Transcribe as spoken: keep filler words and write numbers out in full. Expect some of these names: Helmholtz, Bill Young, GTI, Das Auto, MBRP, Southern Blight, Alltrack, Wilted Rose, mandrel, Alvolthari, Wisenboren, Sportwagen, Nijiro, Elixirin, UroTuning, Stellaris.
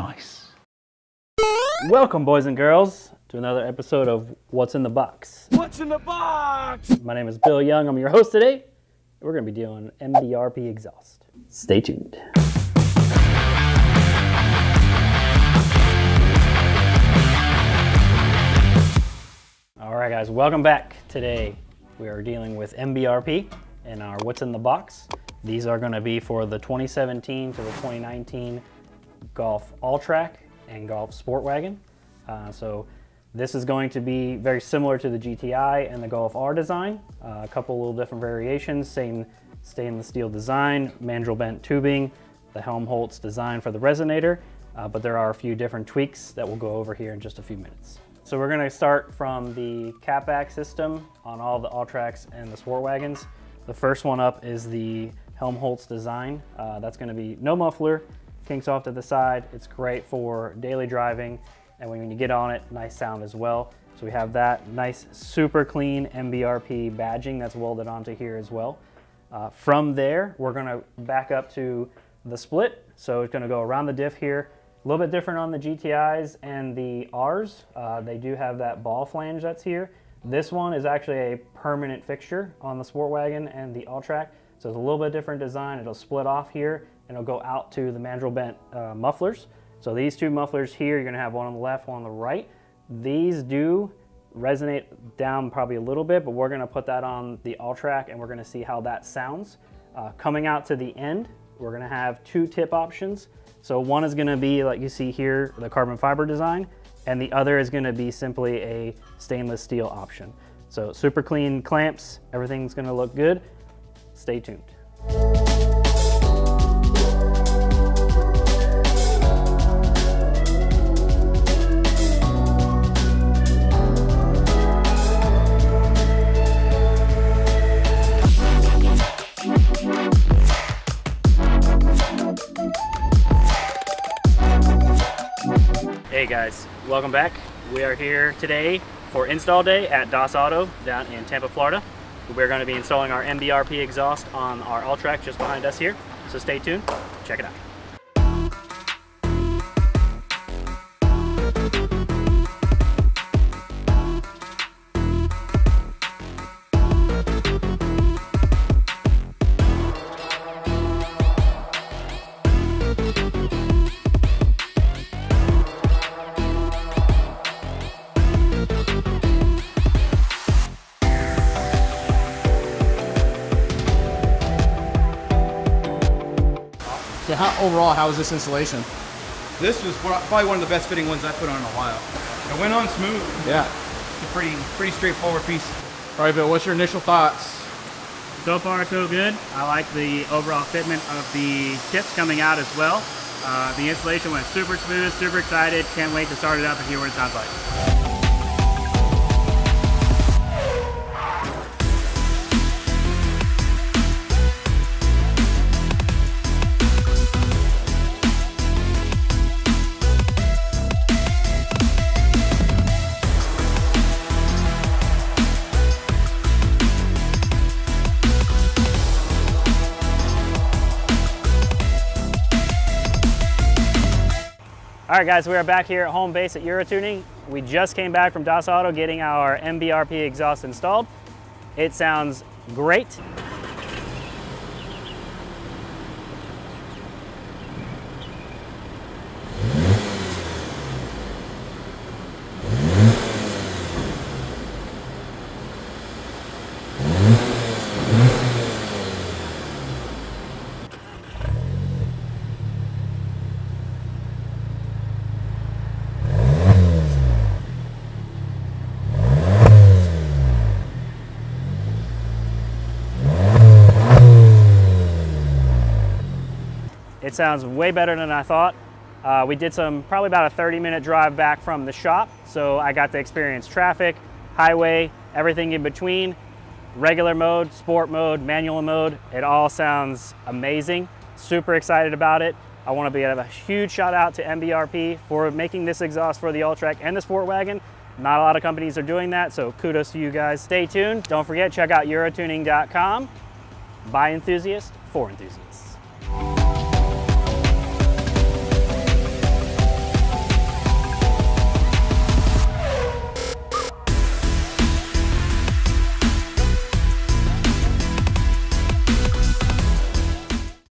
nice. Welcome, boys and girls, to another episode of What's in the Box. What's in the box? My name is Bill Young. I'm your host today. We're going to be doing M B R P exhaust. Stay tuned. All right, guys, welcome back. Today we are dealing with M B R P and our What's in the Box. These are going to be for the twenty seventeen to the twenty nineteen Golf Alltrack and Golf Sportwagen. Uh, so this is going to be very similar to the G T I and the Golf R design. Uh, a couple little different variations, same stainless steel design, mandrel bent tubing, the Helmholtz design for the resonator, uh, but there are a few different tweaks that we'll go over here in just a few minutes. So we're going to start from the cap-back system on all the Alltracks and the Sportwagens. The first one up is the Helmholtz design. Uh, that's going to be no muffler, kinks off to the side. It's great for daily driving, and when you get on it, nice sound as well. So we have that nice, super clean M B R P badging that's welded onto here as well. Uh, from there, we're going to back up to the split. So it's going to go around the diff here. A little bit different on the G T Is and the Rs. Uh, they do have that ball flange that's here. This one is actually a permanent fixture on the Sportwagen and the Alltrack. So it's a little bit different design. It'll split off here and it'll go out to the mandrel bent uh, mufflers. So these two mufflers here, you're gonna have one on the left, one on the right. These do resonate down probably a little bit, but we're gonna put that on the Alltrack and we're gonna see how that sounds. Uh, coming out to the end, we're gonna have two tip options. So one is gonna be, like you see here, the carbon fiber design, and the other is gonna be simply a stainless steel option. So super clean clamps, everything's gonna look good. Stay tuned. Hey guys, welcome back. We are here today for install day at Das Auto down in Tampa, Florida. We're going to be installing our M B R P exhaust on our Alltrack just behind us here. So stay tuned, check it out. So how, overall, how was this installation? This was probably one of the best fitting ones I put on in a while. It went on smooth. Yeah. It's a pretty, pretty straightforward piece. All right, Bill, what's your initial thoughts? So far, so good. I like the overall fitment of the tips coming out as well. Uh, the installation went super smooth, super excited. Can't wait to start it up and hear what it sounds like. All right, guys, we are back here at home base at UroTuning. We just came back from Das Auto getting our M B R P exhaust installed. It sounds great. It sounds way better than I thought. Uh, we did some, probably about a thirty minute drive back from the shop. So I got to experience traffic, highway, everything in between, regular mode, sport mode, manual mode. It all sounds amazing. Super excited about it. I want to be, have a huge shout out to M B R P for making this exhaust for the Alltrack and the Sportwagen. Not a lot of companies are doing that. So kudos to you guys. Stay tuned. Don't forget, check out urotuning dot com. By enthusiast, for enthusiasts.